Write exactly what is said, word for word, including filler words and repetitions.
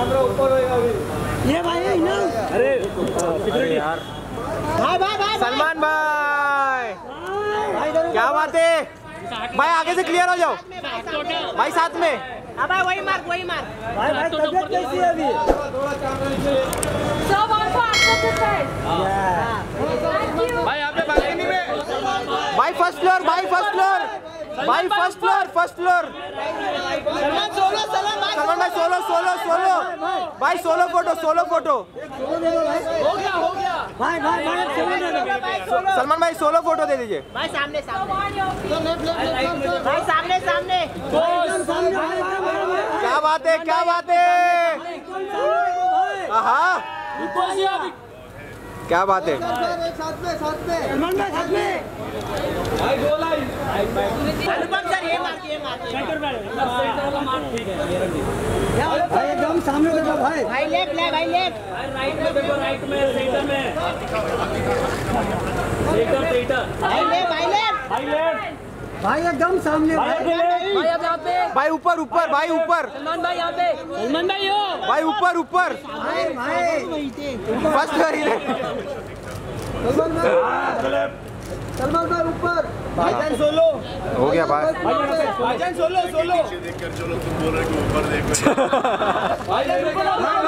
Camera ऊपर होएगा अभी। ये भाई ना अरे यार भाई भाई भाई सलमान भाई क्या बात है भाई, आगे से क्लियर हो जाओ भाई साथ में। हाँ भाई वही मार वही मार भाई भाई तबीयत कैसी है अभी? सब आपको आपको पता है भाई। आपने बालकनी में भाई फर्स्ट फ्लोर भाई फर्स्ट फ्लोर भाई first floor first floor Salman solo Salman भाई सोलो सोलो सोलो भाई सोलो फोटो सोलो फोटो हो गया हो गया भाई भाई भाई सलमान भाई सोलो फोटो दे दीजिए भाई सामने सामने भाई सामने सामने क्या बात है क्या बात है क्या बात है साथ में साथ में सलमान भाई साथ में भाई गोल आई अनुपम सर ये मार ये मार सेंटर में सेंटर वाला मार ठीक है भाई एकदम सामने देखो भाई भाई लेफ्ट ले भाई लेफ्ट भाई राइट में देखो राइट में सेंटर में एकदम सेंटर भाई ले भाई लेफ्ट भाई लेफ्ट भाई एकदम सामने भाई यहाँ पे भाई ऊपर ऊपर भाई ऊपर सलमान भाई यहाँ पे सलमान भाई हो भाई ऊपर ऊपर भाई भाई फर्स्ट फ्लोर ही सलमान भाई सलमान भाई ऊपर भाईजान सोलो हो गया भाई भाईजान सोलो सोलो देखकर चलो तुम बोल रहे हो ऊपर देखो भाईजान